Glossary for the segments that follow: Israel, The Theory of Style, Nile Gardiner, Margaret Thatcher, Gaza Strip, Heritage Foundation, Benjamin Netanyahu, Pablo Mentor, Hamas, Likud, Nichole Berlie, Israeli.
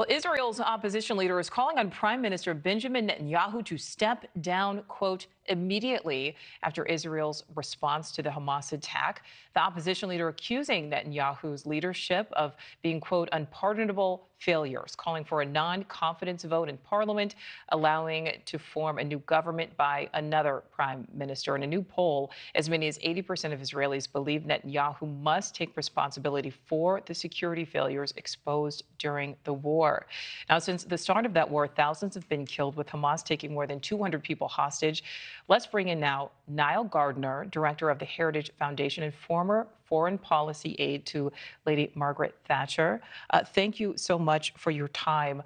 Well, Israel's opposition leader is calling on Prime Minister Benjamin Netanyahu to step down, quote, immediately after Israel's response to the Hamas attack. The opposition leader accusing Netanyahu's leadership of being, quote, unpardonable failures, calling for a non-confidence vote in parliament, allowing it to form a new government by another prime minister. In a new poll, as many as 80% of Israelis believe Netanyahu must take responsibility for the security failures exposed during the war. Now, since the start of that war, thousands have been killed, with Hamas taking more than 200 people hostage. Let's bring in now Nile Gardiner, director of the Heritage Foundation and former foreign policy aide to Lady Margaret Thatcher. Thank you so much for your time.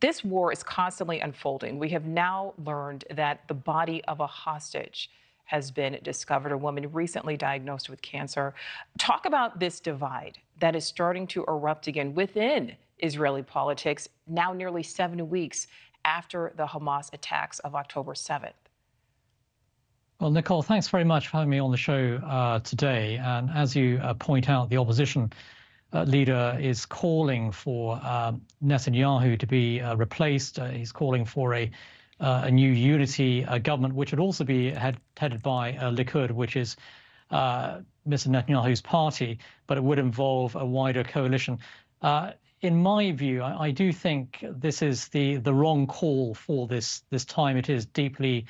This war is constantly unfolding. We have now learned that the body of a hostage has been discovered, a woman recently diagnosed with cancer. Talk about this divide that is starting to erupt again within Israeli politics, now nearly 7 weeks after the Hamas attacks of October 7th. Well, Nicole, thanks very much for having me on the show today. And as you point out, the opposition leader is calling for Netanyahu to be replaced. He's calling for a new unity government, which would also be headed by Likud, which is Mr. Netanyahu's party, but it would involve a wider coalition. In my view, I do think this is the wrong call for this time. It is deeply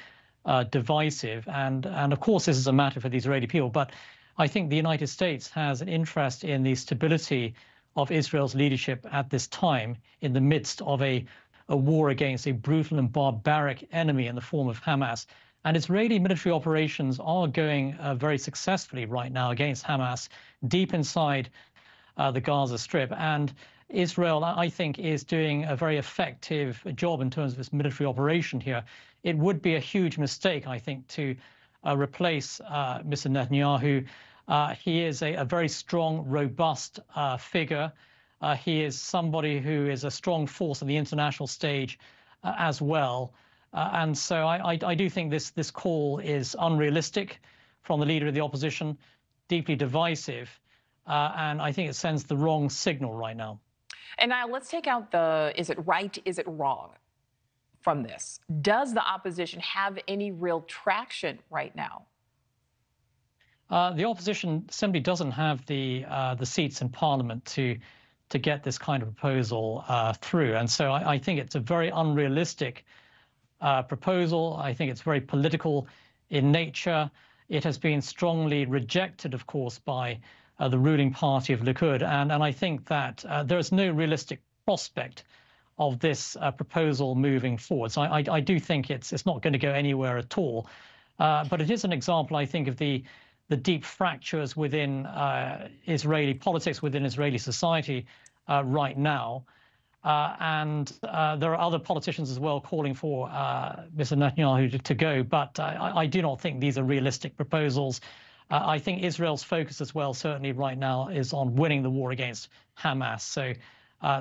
divisive, and of course this is a matter for the Israeli people. But I think the United States has an interest in the stability of Israel's leadership at this time, in the midst of a war against a brutal and barbaric enemy in the form of Hamas. And Israeli military operations are going very successfully right now against Hamas deep inside the Gaza Strip. And Israel, I think, is doing a very effective job in terms of its military operation here. It would be a huge mistake, I think, to replace Mr. Netanyahu. He is a very strong, robust figure. He is somebody who is a strong force on the international stage as well. And so I do think this call is unrealistic from the leader of the opposition, deeply divisive, and I think it sends the wrong signal right now. And now let's take out the is it right, is it wrong from this. Does the opposition have any real traction right now? The opposition simply doesn't have the seats in parliament to get this kind of proposal through. And so I think it's a very unrealistic proposal. I think it's very political in nature. It has been strongly rejected, of course, by the ruling party of Likud, and I think that there is no realistic prospect of this proposal moving forward. So I do think it's not going to go anywhere at all. But it is an example, I think, of the deep fractures within Israeli politics, within Israeli society right now. And there are other politicians as well calling for Mr. Netanyahu to go. But I do not think these are realistic proposals. I think Israel's focus as well, certainly right now, is on winning the war against Hamas. So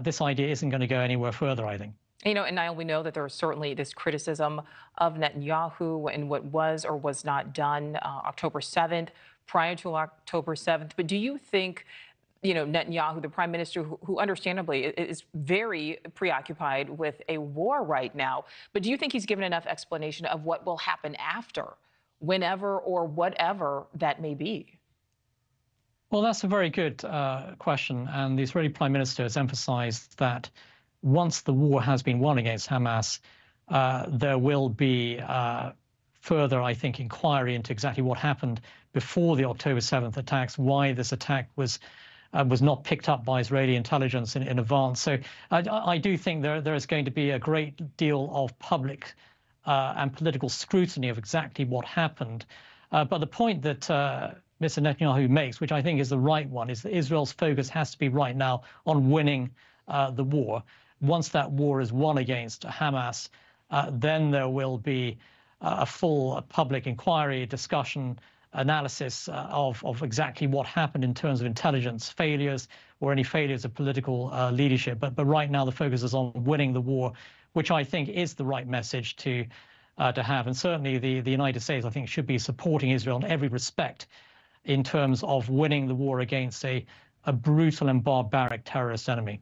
this idea isn't going to go anywhere further, I think. You know, and Niall, we know that there is certainly this criticism of Netanyahu and what was or was not done October 7th, prior to October 7th. But do you think, you know, Netanyahu, the prime minister, who understandably is very preoccupied with a war right now, but do you think he's given enough explanation of what will happen after, whenever or whatever that may be? Well, that's a very good question. And the Israeli prime minister has emphasized that once the war has been won against Hamas, there will be further, I think, inquiry into exactly what happened before the October 7th attacks, why this attack was not picked up by Israeli intelligence in advance. So I do think there is going to be a great deal of public and political scrutiny of exactly what happened. But the point that Mr. Netanyahu makes, which I think is the right one, is that Israel's focus has to be right now on winning the war. Once that war is won against Hamas, then there will be a full public inquiry, discussion, analysis of exactly what happened in terms of intelligence failures or any failures of political leadership. But right now the focus is on winning the war, which I think is the right message to have. And certainly the United States, I think, should be supporting Israel in every respect in terms of winning the war against a brutal and barbaric terrorist enemy.